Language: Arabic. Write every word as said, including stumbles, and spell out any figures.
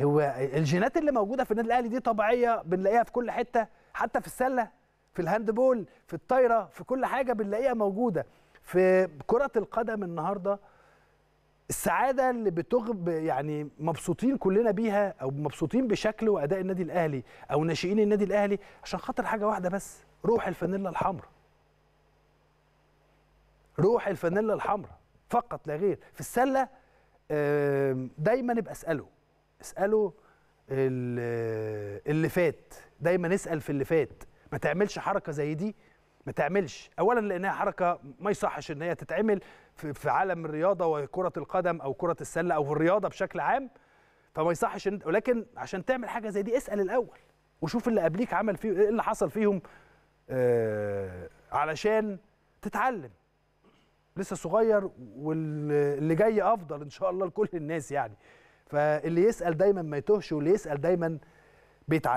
هو الجينات اللي موجوده في النادي الاهلي دي طبيعيه، بنلاقيها في كل حته، حتى في السله، في الهاندبول، في الطايره، في كل حاجه بنلاقيها موجوده. في كره القدم النهارده السعاده اللي بتغب يعني مبسوطين كلنا بيها، او مبسوطين بشكل واداء النادي الاهلي او ناشئين النادي الاهلي، عشان خاطر حاجه واحده بس، روح الفانيلا الحمراء. روح الفانيلا الحمراء فقط لا غير. في السله دايما ابقى اساله اساله اللي فات، دايما اسال في اللي فات، ما تعملش حركه زي دي، ما تعملش. اولا لانها حركه ما يصحش ان هي تتعمل في عالم الرياضه وكره القدم او كره السله او في الرياضه بشكل عام، فما يصحش ان... ولكن عشان تعمل حاجه زي دي اسال الاول وشوف اللي قبليك عمل فيه ايه، اللي حصل فيهم آه... علشان تتعلم. لسه صغير واللي جاي افضل ان شاء الله لكل الناس يعني، فاللي يسال دايما ما يتوهش، واللي يسال دايما بيتعلم.